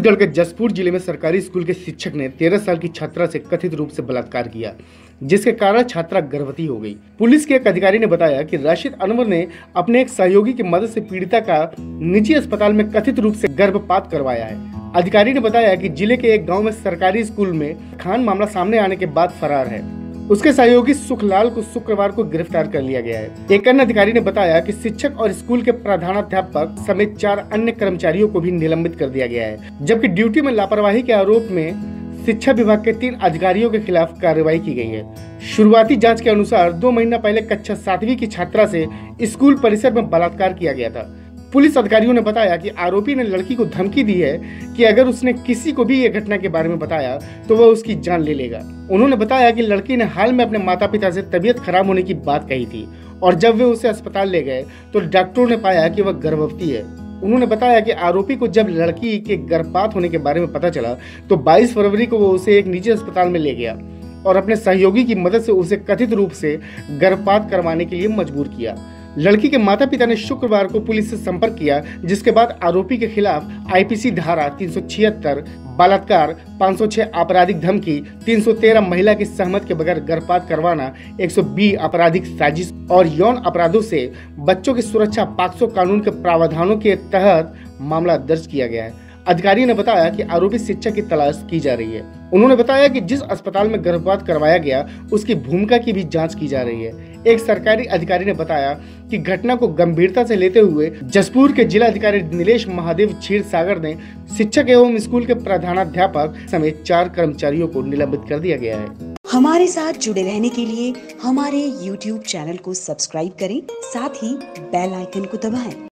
छत्तीसगढ़ के जसपुर जिले में सरकारी स्कूल के शिक्षक ने 13 साल की छात्रा से कथित रूप से बलात्कार किया, जिसके कारण छात्रा गर्भवती हो गई। पुलिस के एक अधिकारी ने बताया कि राशिद अनवर ने अपने एक सहयोगी की मदद से पीड़िता का निजी अस्पताल में कथित रूप से गर्भपात करवाया है। अधिकारी ने बताया कि जिले के एक गांव में सरकारी स्कूल में खान मामला सामने आने के बाद फरार है। उसके सहयोगी सुखलाल को शुक्रवार को गिरफ्तार कर लिया गया है। एक अन्य अधिकारी ने बताया कि शिक्षक और स्कूल के प्रधानाध्यापक समेत 4 अन्य कर्मचारियों को भी निलंबित कर दिया गया है, जबकि ड्यूटी में लापरवाही के आरोप में शिक्षा विभाग के 3 अधिकारियों के खिलाफ कार्रवाई की गई है। शुरुआती जाँच के अनुसार 2 महीना पहले कक्षा 7वीं की छात्रा से स्कूल परिसर में बलात्कार किया गया था। पुलिस अधिकारियों ने बताया कि आरोपी ने लड़की को धमकी दी है कि अगर उसने किसी को भी ये घटना के बारे में बताया तो वह उसकी जान ले लेगा। उन्होंने बताया कि लड़की ने हाल में अपने माता पिता से तबीयत खराब होने की बात कही थी और जब वे उसे अस्पताल ले गए तो डॉक्टरों ने पाया कि वह गर्भवती है। उन्होंने बताया कि आरोपी को जब लड़की के गर्भपात होने के बारे में पता चला तो 22 फरवरी को वो उसे एक निजी अस्पताल में ले गया और अपने सहयोगी की मदद से उसे कथित रूप से गर्भपात करवाने के लिए मजबूर किया। लड़की के माता पिता ने शुक्रवार को पुलिस से संपर्क किया, जिसके बाद आरोपी के खिलाफ आईपीसी धारा 376 बलात्कार, 506 आपराधिक धमकी, 313 महिला की सहमत के बगैर गर्भपात करवाना, 120 आपराधिक साजिश और यौन अपराधों से बच्चों की सुरक्षा पाक्सो कानून के प्रावधानों के तहत मामला दर्ज किया गया है। अधिकारी ने बताया कि आरोपी शिक्षक की तलाश की जा रही है। उन्होंने बताया कि जिस अस्पताल में गर्भपात करवाया गया उसकी भूमिका की भी जांच की जा रही है। एक सरकारी अधिकारी ने बताया कि घटना को गंभीरता से लेते हुए जसपुर के जिला अधिकारी दिनेश महादेव छीर सागर ने शिक्षक एवं स्कूल के प्रधानाध्यापक समेत 4 कर्मचारियों को निलंबित कर दिया गया है। हमारे साथ जुड़े रहने के लिए हमारे YouTube चैनल को सब्सक्राइब करें, साथ ही बेल आइकन को दबाएं।